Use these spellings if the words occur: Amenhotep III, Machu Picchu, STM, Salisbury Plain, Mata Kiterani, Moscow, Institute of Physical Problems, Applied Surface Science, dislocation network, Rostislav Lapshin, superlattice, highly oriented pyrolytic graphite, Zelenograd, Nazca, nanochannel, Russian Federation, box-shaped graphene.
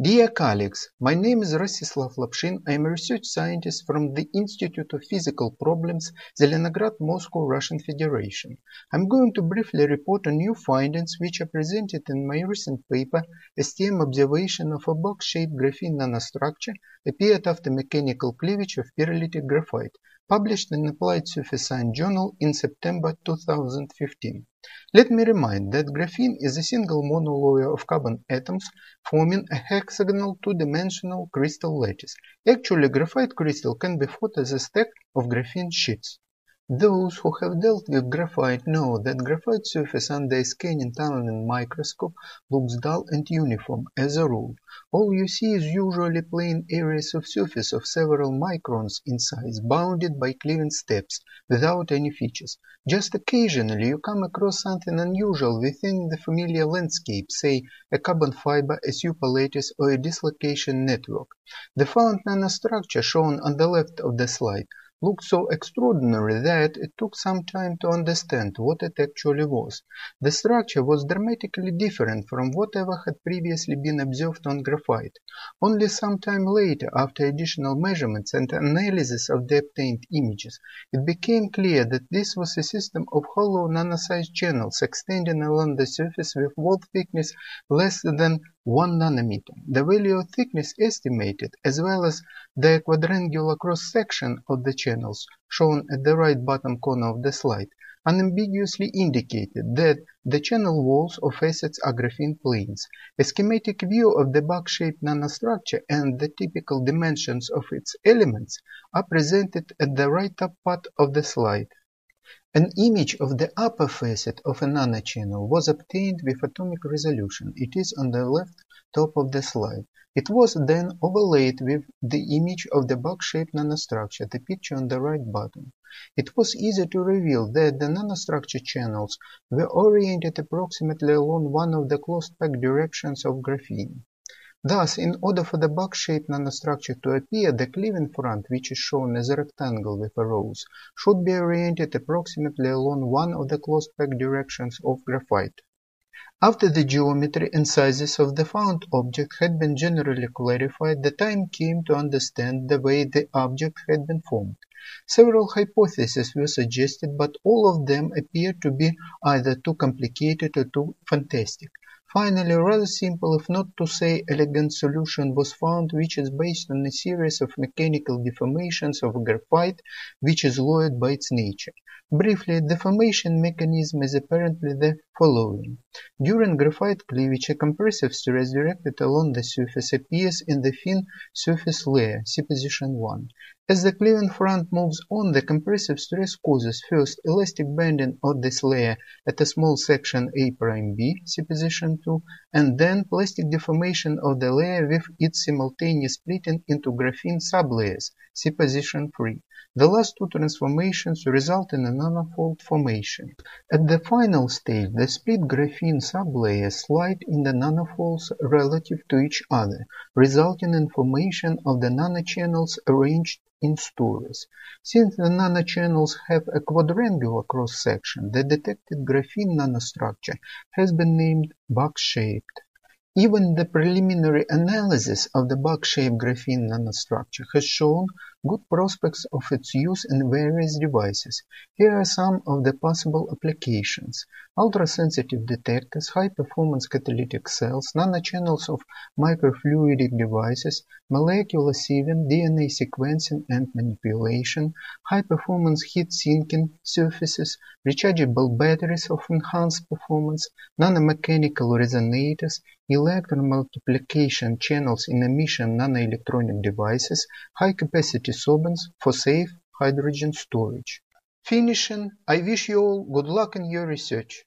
Dear colleagues, my name is Rostislav Lapshin. I am a research scientist from the Institute of Physical Problems, Zelenograd, Moscow, Russian Federation. I am going to briefly report on new findings which are presented in my recent paper, STM observation of a box-shaped graphene nanostructure appeared after mechanical cleavage of pyrolytic graphite, published in Applied Surface Science journal in September 2015. Let me remind that graphene is a single monolayer of carbon atoms forming a hexagonal two-dimensional crystal lattice. Actually, graphite crystal can be thought as a stack of graphene sheets. Those who have dealt with graphite know that graphite surface under a scanning tunneling microscope looks dull and uniform, as a rule. All you see is usually plain areas of surface of several microns in size, bounded by cleaving steps, without any features. Just occasionally you come across something unusual within the familiar landscape, say a carbon fiber, a super lattice, or a dislocation network. The found nanostructure shown on the left of the slide looked so extraordinary that it took some time to understand what it actually was. The structure was dramatically different from whatever had previously been observed on graphite. Only some time later, after additional measurements and analysis of the obtained images, it became clear that this was a system of hollow nanosized channels extending along the surface with wall thickness less than 1 nanometer. The value of thickness estimated, as well as the quadrangular cross-section of the channels, shown at the right bottom corner of the slide, unambiguously indicated that the channel walls or facets are graphene planes. A schematic view of the box-shaped nanostructure and the typical dimensions of its elements are presented at the right top part of the slide. An image of the upper facet of a nanochannel was obtained with atomic resolution. It is on the left top of the slide. It was then overlaid with the image of the box-shaped nanostructure, the picture on the right bottom. It was easy to reveal that the nanostructure channels were oriented approximately along one of the closed-pack directions of graphene. Thus, in order for the box-shaped nanostructure to appear, the cleaving front, which is shown as a rectangle with arrows, should be oriented approximately along one of the closed-pack directions of graphite. After the geometry and sizes of the found object had been generally clarified, the time came to understand the way the object had been formed. Several hypotheses were suggested, but all of them appeared to be either too complicated or too fantastic. Finally, a rather simple, if not to say elegant, solution was found, which is based on a series of mechanical deformations of graphite, which is layered by its nature. Briefly, the deformation mechanism is apparently the following. During graphite cleavage, a compressive stress directed along the surface appears in the thin surface layer, see position 1. As the cleaving front moves on, the compressive stress causes first elastic bending of this layer at a small section A'B, see position 2, and then plastic deformation of the layer with its simultaneous splitting into graphene sublayers, see position 3. The last two transformations result in a nanofold formation. At the final stage, the split graphene sublayers slide in the nanofolds relative to each other, resulting in formation of the nanochannels arranged in stories. Since the nanochannels have a quadrangular cross-section, the detected graphene nanostructure has been named box-shaped. Even the preliminary analysis of the box-shaped graphene nanostructure has shown good prospects of its use in various devices. Here are some of the possible applications: ultrasensitive detectors, high-performance catalytic cells, nanochannels of microfluidic devices, molecular sieving, DNA sequencing and manipulation, high-performance heat sinking surfaces, rechargeable batteries of enhanced performance, nanomechanical resonators, electron multiplication channels in emission nanoelectronic devices, high-capacity sorbents for safe hydrogen storage. Finishing, I wish you all good luck in your research.